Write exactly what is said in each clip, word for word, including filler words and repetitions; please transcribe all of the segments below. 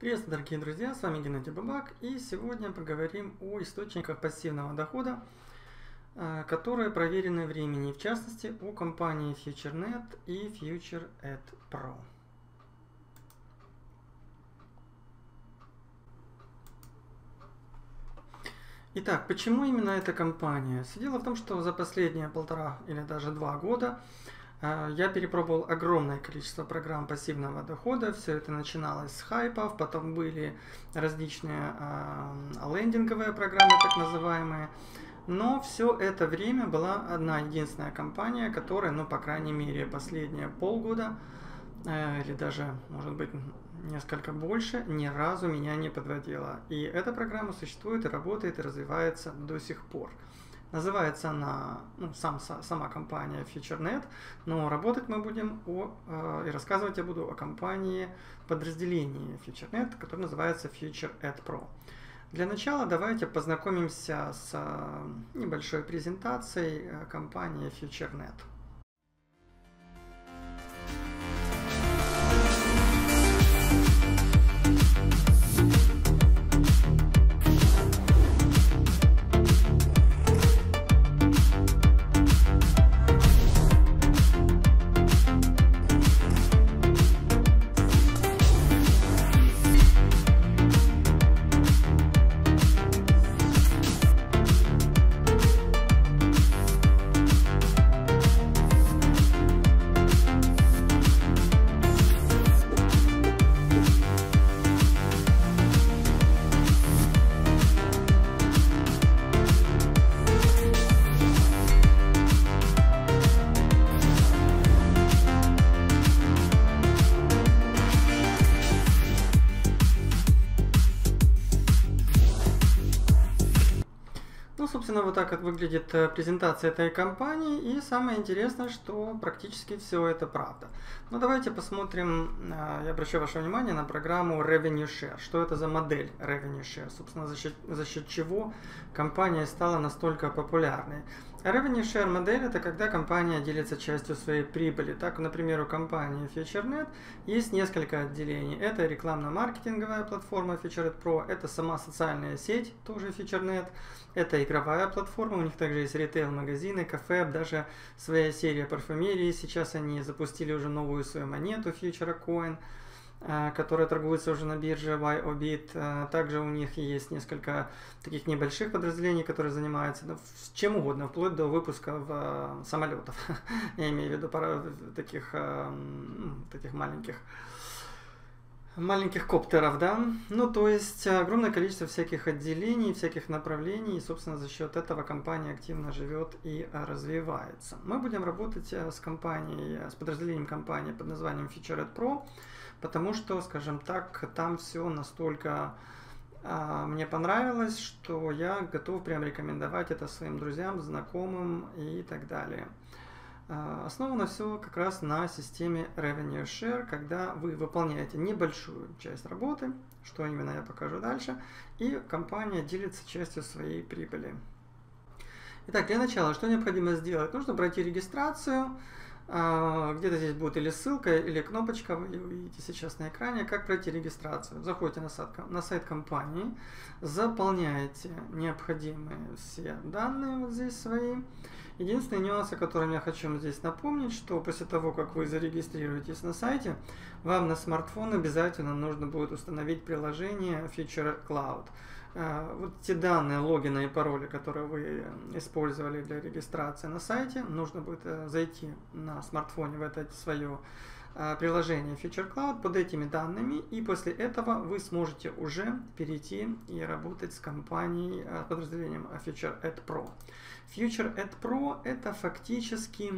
Приветствую, дорогие друзья, с вами Геннадий Бабак, и сегодня поговорим о источниках пассивного дохода, которые проверены времени, в частности о компании FutureNet и FutureAdPro. Итак, почему именно эта компания? Все дело в том, что за последние полтора или даже два года я перепробовал огромное количество программ пассивного дохода. Все это начиналось с хайпов, потом были различные э, лендинговые программы, так называемые. Но все это время была одна единственная компания, которая, ну, по крайней мере, последние полгода, э, или даже, может быть, несколько больше, ни разу меня не подводила. И эта программа существует, и работает, и развивается до сих пор. Называется она, ну, сам, сама компания FutureNet, но работать мы будем о, э, и рассказывать я буду о компании подразделении FutureNet, которое называется FutureAdPro. Для начала давайте познакомимся с небольшой презентацией компании FutureNet. Собственно, вот так вот выглядит презентация этой компании, и самое интересное, что практически все это правда. Но давайте посмотрим, я обращу ваше внимание на программу Revenue Share. Что это за модель Revenue Share, собственно, за счет, за счет чего компания стала настолько популярной. Revenue Share модель — это когда компания делится частью своей прибыли. Так, например, у компании FutureNet есть несколько отделений. Это рекламно-маркетинговая платформа FutureAdPro, это сама социальная сеть, тоже FutureNet, это игровая платформа, у них также есть ритейл-магазины, кафе, даже своя серия парфюмерии. Сейчас они запустили уже новую свою монету FutureCoin, которая торгуется уже на бирже YOBIT. Также у них есть несколько таких небольших подразделений, которые занимаются, ну, чем угодно, вплоть до выпусков э, самолетов. Я имею в виду пара таких, э, таких маленьких, маленьких коптеров, да. Ну, то есть огромное количество всяких отделений, всяких направлений, и, собственно, за счет этого компания активно живет и развивается. Мы будем работать с компанией, с подразделением компании под названием FutureAdPro, потому что, скажем так, там все настолько э, мне понравилось, что я готов прям рекомендовать это своим друзьям, знакомым и так далее. Э, основано все как раз на системе Revenue Share, когда вы выполняете небольшую часть работы, что именно я покажу дальше, и компания делится частью своей прибыли. Итак, для начала, что необходимо сделать? Нужно пройти регистрацию. Где-то здесь будет или ссылка, или кнопочка, вы видите сейчас на экране, как пройти регистрацию. Заходите на сайт, на сайт компании, заполняете необходимые все данные вот здесь свои. Единственный нюанс, о котором я хочу здесь напомнить, что после того, как вы зарегистрируетесь на сайте, вам на смартфон обязательно нужно будет установить приложение Feature Cloud. Вот те данные логина и пароли, которые вы использовали для регистрации на сайте, нужно будет зайти на смартфоне в это свое приложение Feature Cloud под этими данными, и после этого вы сможете уже перейти и работать с компанией, с подразделением FutureAdPro. FutureAdPro — это фактически,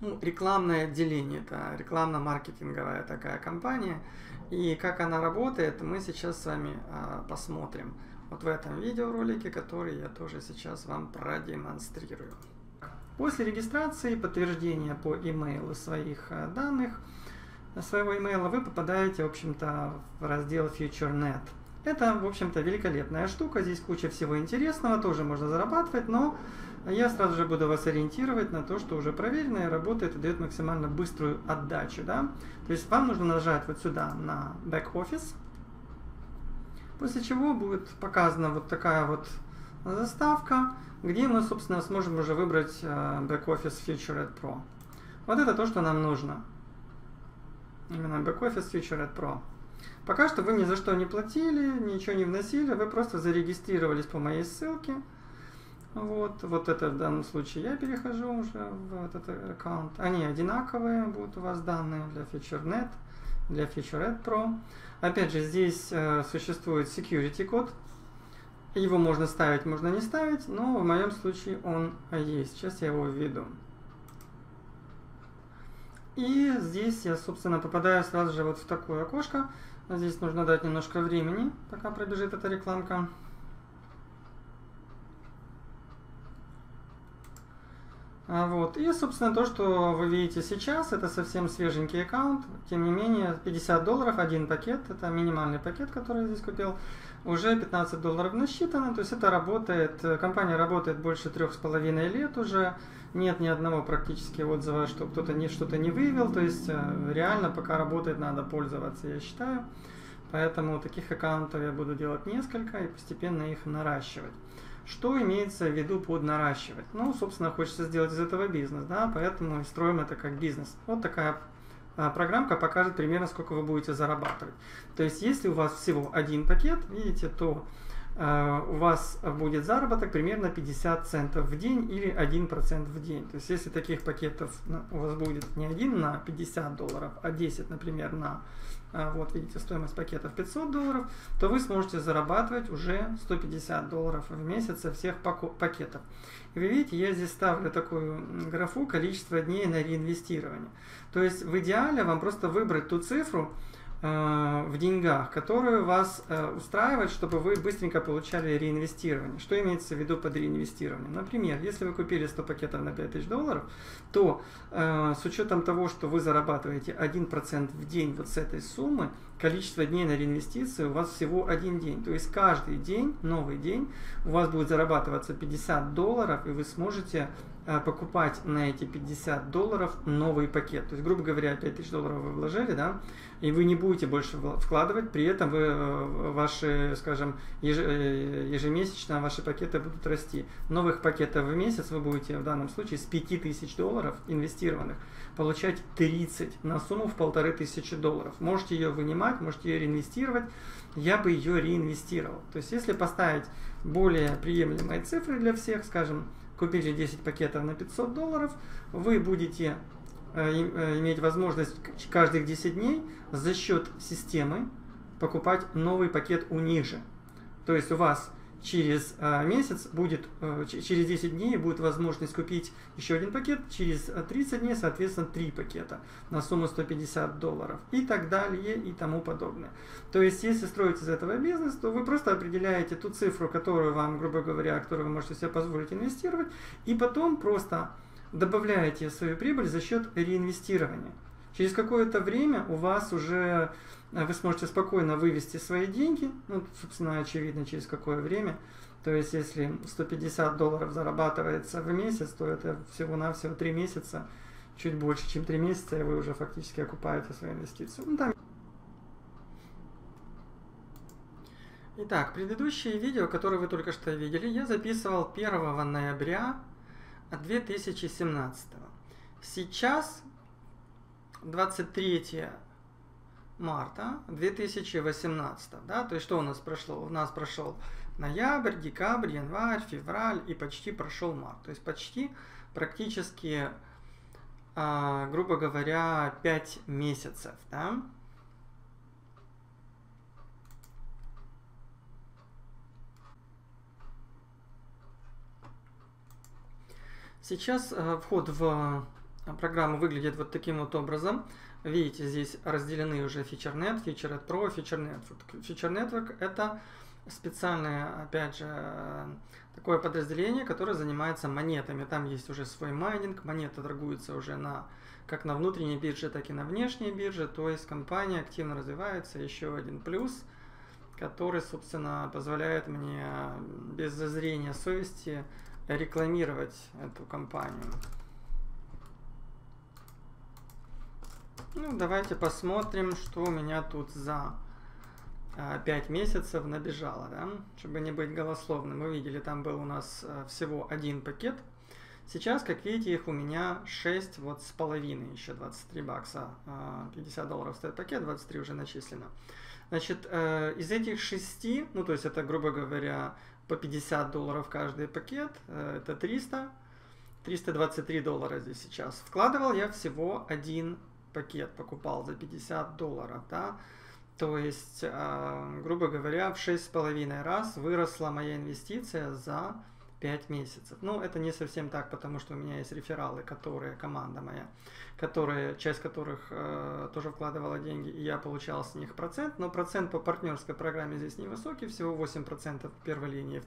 ну, рекламное отделение, это рекламно-маркетинговая такая компания. И как она работает, мы сейчас с вами а, посмотрим вот в этом видеоролике, который я тоже сейчас вам продемонстрирую. После регистрации и подтверждения по имейлу своих а, данных, своего имейла, вы попадаете, в общем-то, в раздел FutureNet. Это, в общем-то, великолепная штука, здесь куча всего интересного, тоже можно зарабатывать, но я сразу же буду вас ориентировать на то, что уже проверено и работает, и дает максимально быструю отдачу, да. То есть вам нужно нажать вот сюда на бэк офис, после чего будет показана вот такая вот заставка, где мы, собственно, сможем уже выбрать бэк офис FutureAdPro. Вот это то, что нам нужно. Именно бэк офис FutureAdPro. Пока что вы ни за что не платили, ничего не вносили, вы просто зарегистрировались по моей ссылке. Вот, вот это в данном случае я перехожу уже в этот аккаунт. Они одинаковые будут у вас данные для FutureNet, для FutureAdPro. Опять же, здесь э, существует security код. Его можно ставить, можно не ставить, но в моем случае он есть. Сейчас я его введу. И здесь я, собственно, попадаю сразу же вот в такое окошко. Здесь нужно дать немножко времени, пока пробежит эта рекламка. Вот. И, собственно, то, что вы видите сейчас, это совсем свеженький аккаунт. Тем не менее, пятьдесят долларов, один пакет, это минимальный пакет, который я здесь купил. Уже пятнадцать долларов насчитано, то есть это работает, компания работает больше трех с половиной лет уже. Нет ни одного практически отзыва, что кто-то не, что-то не вывел, то есть реально пока работает, надо пользоваться, я считаю. Поэтому таких аккаунтов я буду делать несколько и постепенно их наращивать. Что имеется в виду под наращивать? Ну, собственно, хочется сделать из этого бизнес, да, поэтому и строим это как бизнес. Вот такая а, программка покажет примерно, сколько вы будете зарабатывать. То есть, если у вас всего один пакет, видите, то а, у вас будет заработок примерно пятьдесят центов в день или один процент в день. То есть, если таких пакетов у вас будет не один на пятьдесят долларов, а десять, например, на... Вот видите, стоимость пакетов пятьсот долларов, то вы сможете зарабатывать уже сто пятьдесят долларов в месяц со всех пакетов. И вы видите, я здесь ставлю такую графу количество дней на реинвестирование. То есть в идеале вам просто выбрать ту цифру э, в деньгах, которую вас э, устраивает, чтобы вы быстренько получали реинвестирование. Что имеется в виду под реинвестированием? Например, если вы купили сто пакетов на пять тысяч долларов, то э, с учетом того, что вы зарабатываете один процент в день вот с этой суммы, суммы, количество дней на реинвестиции у вас всего один день. То есть каждый день, новый день, у вас будет зарабатываться пятьдесят долларов, и вы сможете э, покупать на эти пятьдесят долларов новый пакет. То есть, грубо говоря, пять тысяч долларов вы вложили, да, и вы не будете больше вкладывать, при этом вы, э, ваши, скажем, еж, э, ежемесячно ваши пакеты будут расти. Новых пакетов в месяц вы будете в данном случае с пяти тысяч долларов инвестированных получать тридцать на сумму в полторы тысячи долларов. Можете ее вынимать, можете ее реинвестировать. Я бы ее реинвестировал. То есть, если поставить более приемлемые цифры для всех, скажем, купили десять пакетов на пятьсот долларов, вы будете э, иметь возможность каждых десять дней за счет системы покупать новый пакет униже. То есть у вас через э, месяц будет, э, через десять дней будет возможность купить еще один пакет, через тридцать дней, соответственно, три пакета на сумму сто пятьдесят долларов и так далее и тому подобное. То есть, если строить из этого бизнес, то вы просто определяете ту цифру, которую вам, грубо говоря, которую вы можете себе позволить инвестировать, и потом просто добавляете свою прибыль за счет реинвестирования. Через какое-то время у вас уже вы сможете спокойно вывести свои деньги, ну, собственно, очевидно, через какое время. То есть, если сто пятьдесят долларов зарабатывается в месяц, то это всего-навсего три месяца, чуть больше, чем три месяца, и вы уже фактически окупаете свою инвестицию. Ну, там... Итак, предыдущее видео, которое вы только что видели, я записывал первого ноября две тысячи семнадцатого. Сейчас... двадцать третье марта две тысячи восемнадцатого, да, то есть что у нас прошло? У нас прошел ноябрь, декабрь, январь, февраль и почти прошел март, то есть почти практически, э, грубо говоря, пять месяцев, да. Сейчас э, вход в программа выглядит вот таким вот образом. Видите, здесь разделены уже FutureNet, FutureAdPro, FutureNetwork. FutureNetwork — это специальное, опять же, такое подразделение, которое занимается монетами. Там есть уже свой майнинг, монеты торгуются уже на, как на внутренней бирже, так и на внешней бирже. То есть компания активно развивается. Еще один плюс — который, собственно, позволяет мне без зазрения совести рекламировать эту компанию. Ну, давайте посмотрим, что у меня тут за пять месяцев набежало, да? Чтобы не быть голословным. Вы видели, там был у нас всего один пакет. Сейчас, как видите, их у меня шесть вот с половиной, еще двадцать три бакса, пятьдесят долларов стоит пакет, двадцать три уже начислено. Значит, из этих шести, ну то есть это, грубо говоря, по пятьдесят долларов каждый пакет, это триста, триста двадцать три доллара здесь сейчас. Вкладывал я всего один пакет, покупал за пятьдесят долларов, да. То есть, грубо говоря, в шесть с половиной раз выросла моя инвестиция за пять месяцев. Ну, это не совсем так, потому что у меня есть рефералы, которые, команда моя, которые, часть которых э, тоже вкладывала деньги, и я получал с них процент, но процент по партнерской программе здесь невысокий, всего восемь процентов по первой линии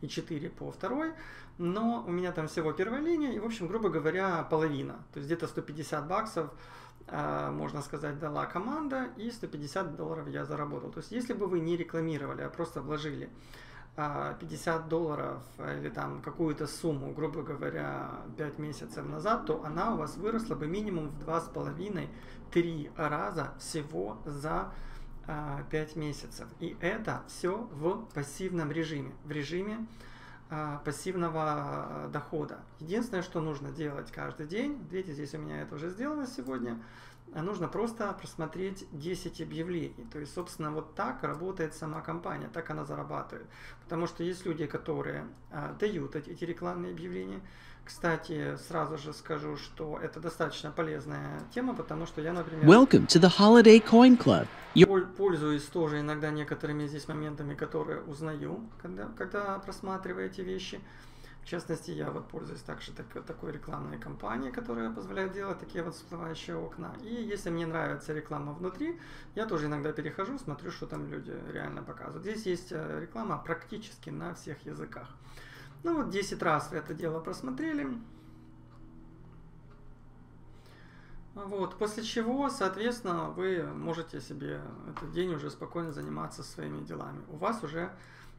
и четыре процента по второй, но у меня там всего первая линия, и, в общем, грубо говоря, половина, то есть где-то сто пятьдесят баксов, э, можно сказать, дала команда, и сто пятьдесят долларов я заработал. То есть если бы вы не рекламировали, а просто вложили пятьдесят долларов или там какую-то сумму, грубо говоря, пять месяцев назад, то она у вас выросла бы минимум в два с половиной — три раза всего за пять месяцев. И это все в пассивном режиме, в режиме пассивного дохода. Единственное, что нужно делать каждый день, видите, здесь у меня это уже сделано сегодня, нужно просто просмотреть десять объявлений. То есть, собственно, вот так работает сама компания, так она зарабатывает. Потому что есть люди, которые а, дают эти рекламные объявления. Кстати, сразу же скажу, что это достаточно полезная тема, потому что я, например, Welcome to the Holiday Coin Club. Пользуюсь тоже иногда некоторыми здесь моментами, которые узнаю, когда, когда просматриваю эти вещи. В частности, я вот пользуюсь также так, такой рекламной кампанией, которая позволяет делать такие вот всплывающие окна. И если мне нравится реклама внутри, я тоже иногда перехожу, смотрю, что там люди реально показывают. Здесь есть реклама практически на всех языках. Ну вот десять раз вы это дело просмотрели. Вот, после чего, соответственно, вы можете себе этот день уже спокойно заниматься своими делами. У вас уже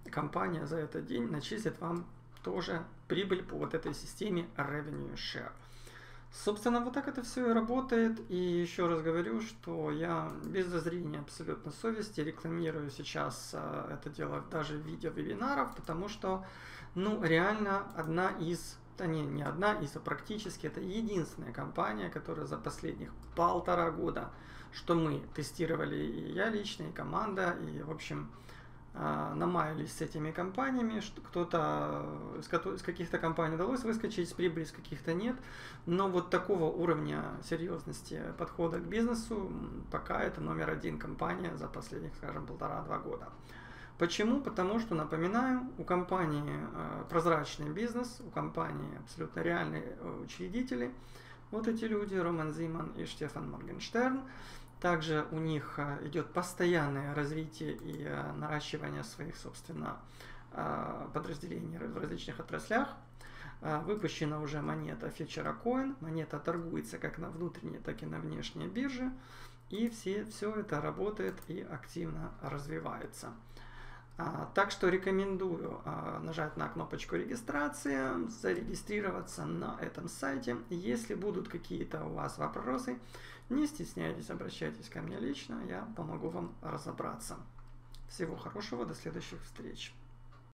компания за этот день начислит вам тоже прибыль по вот этой системе Revenue Share. Собственно, вот так это все и работает. И еще раз говорю, что я без зазрения абсолютно совести рекламирую сейчас э, это дело даже в виде вебинаров, потому что, ну, реально одна из, да не, не одна из, а практически это единственная компания, которая за последних полтора года, что мы тестировали, и я лично, и команда, и, в общем, намаялись с этими компаниями, что кто-то из каких-то компаний удалось выскочить, с прибыли, с каких-то нет, но вот такого уровня серьезности подхода к бизнесу пока это номер один компания за последних, скажем, полтора-два года. Почему? Потому что, напоминаю, у компании прозрачный бизнес, у компании абсолютно реальные учредители, вот эти люди, Роман Зиман и Штефан Моргенштерн. Также у них идет постоянное развитие и наращивание своих, собственно, подразделений в различных отраслях. Выпущена уже монета FutureCoin. Монета торгуется как на внутренней, так и на внешней бирже. И все, все это работает и активно развивается. Так что рекомендую нажать на кнопочку регистрации, зарегистрироваться на этом сайте. Если будут какие-то у вас вопросы, не стесняйтесь, обращайтесь ко мне лично, я помогу вам разобраться. Всего хорошего, до следующих встреч.